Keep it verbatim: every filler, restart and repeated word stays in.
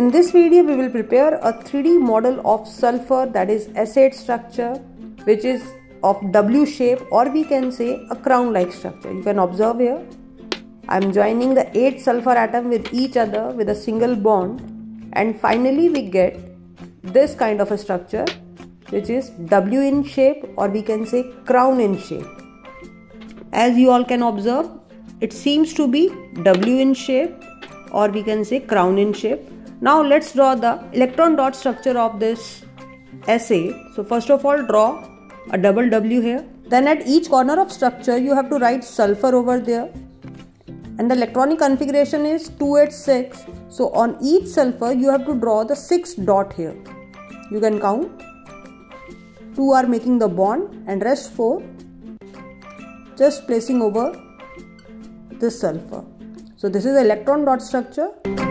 In this video, we will prepare a three D model of sulphur, that is acid structure, which is of W shape, or we can say a crown-like structure. You can observe here. I am joining the eight sulphur atoms with each other with a single bond, and finally we get this kind of a structure, which is W in shape, or we can say crown in shape. As you all can observe, it seems to be W in shape, or we can say crown in shape. Now let's draw the electron dot structure of this assay. So first of all, draw a double W here. Then at each corner of structure, you have to write sulphur over there. And the electronic configuration is two eight six. So on each sulphur, you have to draw the six dot here. You can count. Two are making the bond and rest four. Just placing over this sulphur. So this is electron dot structure.